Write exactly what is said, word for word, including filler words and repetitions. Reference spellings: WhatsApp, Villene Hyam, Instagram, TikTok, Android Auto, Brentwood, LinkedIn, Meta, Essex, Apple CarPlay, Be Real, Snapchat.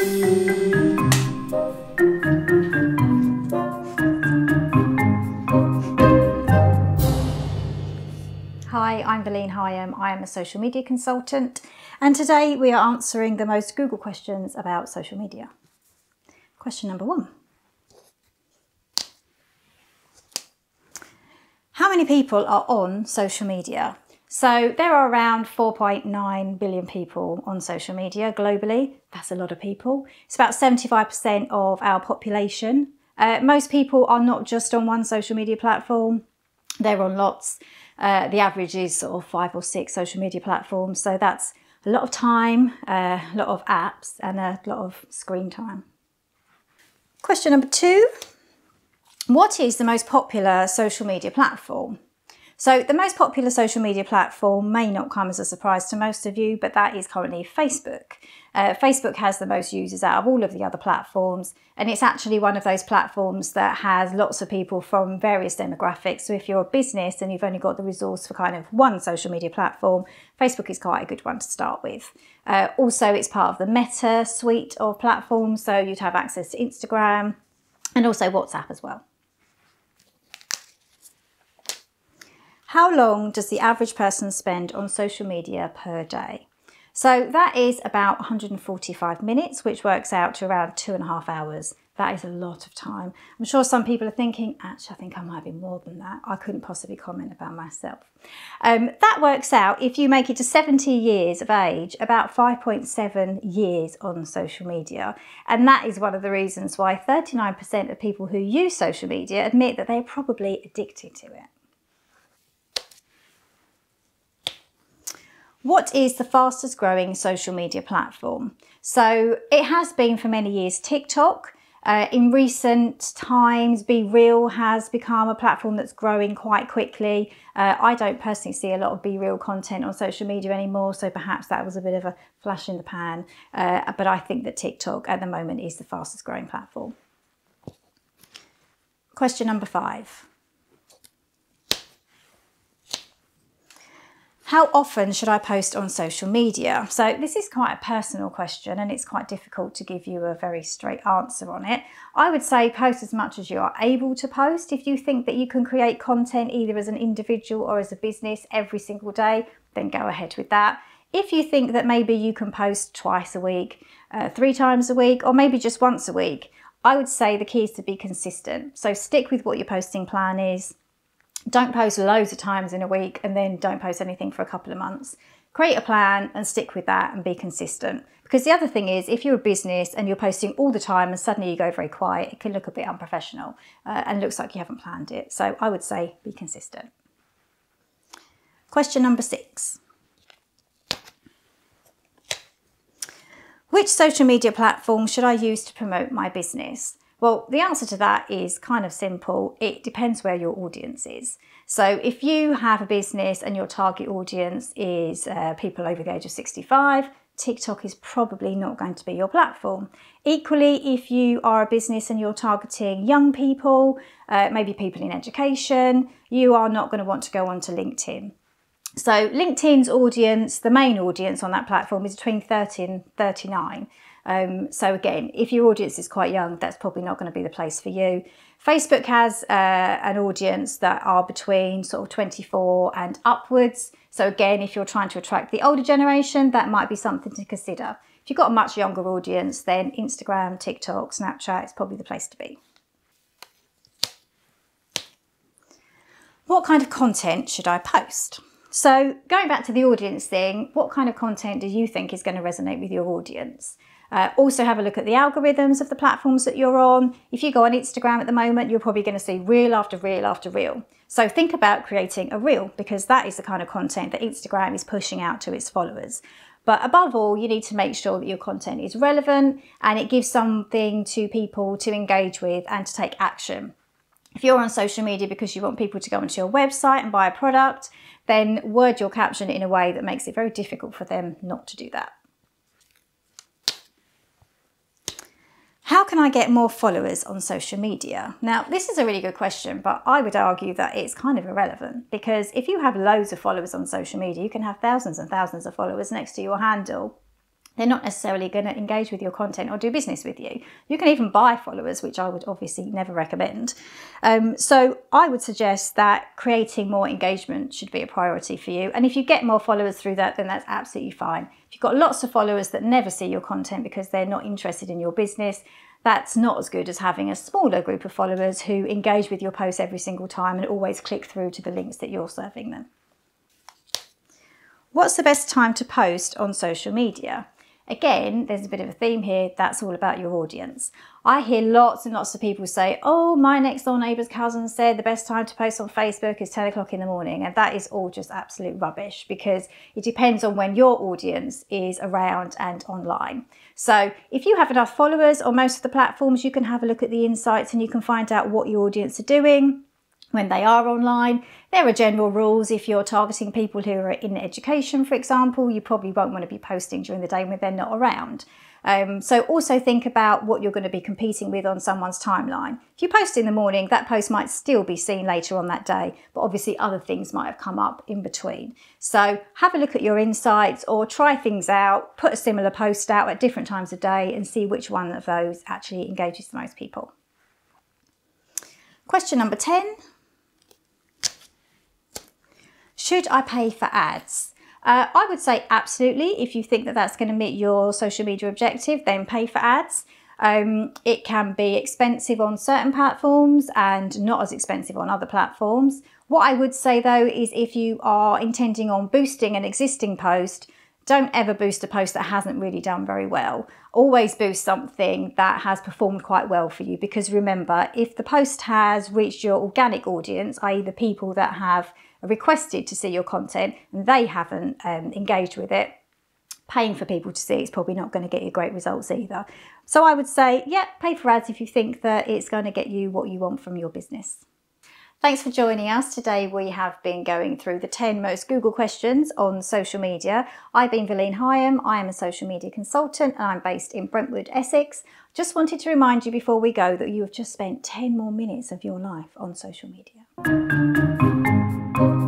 Hi, I'm Villene Hyam. I am a social media consultant, and today we are answering the most Google questions about social media. Question number one. How many people are on social media? So there are around four point nine billion people on social media globally. That's a lot of people. It's about seventy-five percent of our population. Uh, most people are not just on one social media platform. They're on lots. Uh, the average is sort of five or six social media platforms. So that's a lot of time, uh, a lot of apps, and a lot of screen time. Question number two. What is the most popular social media platform? So the most popular social media platform may not come as a surprise to most of you, but that is currently Facebook. Uh, Facebook has the most users out of all of the other platforms, and it's actually one of those platforms that has lots of people from various demographics. So if you're a business and you've only got the resource for kind of one social media platform, Facebook is quite a good one to start with. Uh, also, it's part of the Meta suite of platforms, so you'd have access to Instagram and also WhatsApp as well. How long does the average person spend on social media per day? So that is about one hundred forty-five minutes, which works out to around two and a half hours. That is a lot of time. I'm sure some people are thinking, actually, I think I might be more than that. I couldn't possibly comment about myself. Um, that works out, if you make it to seventy years of age, about five point seven years on social media. And that is one of the reasons why thirty-nine percent of people who use social media admit that they're probably addicted to it. What is the fastest growing social media platform? So it has been for many years TikTok. Uh, in recent times, Be Real has become a platform that's growing quite quickly. Uh, I don't personally see a lot of Be Real content on social media anymore, so perhaps that was a bit of a flash in the pan. Uh, but I think that TikTok at the moment is the fastest growing platform. Question number five. How often should I post on social media? So this is quite a personal question, and it's quite difficult to give you a very straight answer on it. I would say post as much as you are able to post. If you think that you can create content either as an individual or as a business every single day, then go ahead with that. If you think that maybe you can post twice a week, uh, three times a week, or maybe just once a week, I would say the key is to be consistent. So stick with what your posting plan is. Don't post loads of times in a week and then don't post anything for a couple of months. Create a plan and stick with that and be consistent. Because the other thing is, if you're a business and you're posting all the time and suddenly you go very quiet, it can look a bit unprofessional uh, and looks like you haven't planned it. So I would say be consistent. Question number six. Which social media platform should I use to promote my business? Well, the answer to that is kind of simple. It depends where your audience is. So if you have a business and your target audience is uh, people over the age of sixty-five, TikTok is probably not going to be your platform. Equally, if you are a business and you're targeting young people, uh, maybe people in education, you are not going to want to go onto LinkedIn. So LinkedIn's audience, the main audience on that platform, is between thirty and thirty-nine. Um, so again, if your audience is quite young, that's probably not going to be the place for you. Facebook has uh, an audience that are between sort of twenty-four and upwards. So again, if you're trying to attract the older generation, that might be something to consider. If you've got a much younger audience, then Instagram, TikTok, Snapchat is probably the place to be. What kind of content should I post? So going back to the audience thing, what kind of content do you think is going to resonate with your audience? Uh, also have a look at the algorithms of the platforms that you're on. If you go on Instagram at the moment, you're probably going to see reel after reel after reel. So think about creating a reel, because that is the kind of content that Instagram is pushing out to its followers. But above all, you need to make sure that your content is relevant and it gives something to people to engage with and to take action. If you're on social media because you want people to go onto your website and buy a product, then word your caption in a way that makes it very difficult for them not to do that. How can I get more followers on social media? Now, this is a really good question, but I would argue that it's kind of irrelevant, because if you have loads of followers on social media, you can have thousands and thousands of followers next to your handle. they're not necessarily going to engage with your content or do business with you. You can even buy followers, which I would obviously never recommend. Um, so I would suggest that creating more engagement should be a priority for you. And if you get more followers through that, then that's absolutely fine. If you've got lots of followers that never see your content because they're not interested in your business, that's not as good as having a smaller group of followers who engage with your posts every single time and always click through to the links that you're serving them. What's the best time to post on social media? Again, there's a bit of a theme here. That's all about your audience. I hear lots and lots of people say, oh, my next door neighbour's cousin said the best time to post on Facebook is ten o'clock in the morning. And that is all just absolute rubbish, because it depends on when your audience is around and online. So if you have enough followers on most of the platforms, you can have a look at the insights and you can find out what your audience are doing when they are online. There are general rules. If you're targeting people who are in education, for example, you probably won't want to be posting during the day when they're not around. Um, so also think about what you're going to be competing with on someone's timeline. If you post in the morning, that post might still be seen later on that day, but obviously other things might have come up in between. So have a look at your insights or try things out, put a similar post out at different times of day and see which one of those actually engages the most people. Question number ten. Should I pay for ads? Uh, I would say absolutely. If you think that that's going to meet your social media objective, then pay for ads. Um, it can be expensive on certain platforms and not as expensive on other platforms. What I would say though is if you are intending on boosting an existing post, don't ever boost a post that hasn't really done very well. Always boost something that has performed quite well for you, because remember, if the post has reached your organic audience, that is the people that have requested to see your content and they haven't um, engaged with it, paying for people to see it's probably not going to get you great results either. So I would say, yeah, pay for ads if you think that it's going to get you what you want from your business. Thanks for joining us. Today we have been going through the ten most Google questions on social media. I've been Villene Hyam. I am a social media consultant and I'm based in Brentwood, Essex. Just wanted to remind you before we go that you have just spent ten more minutes of your life on social media. Thank you.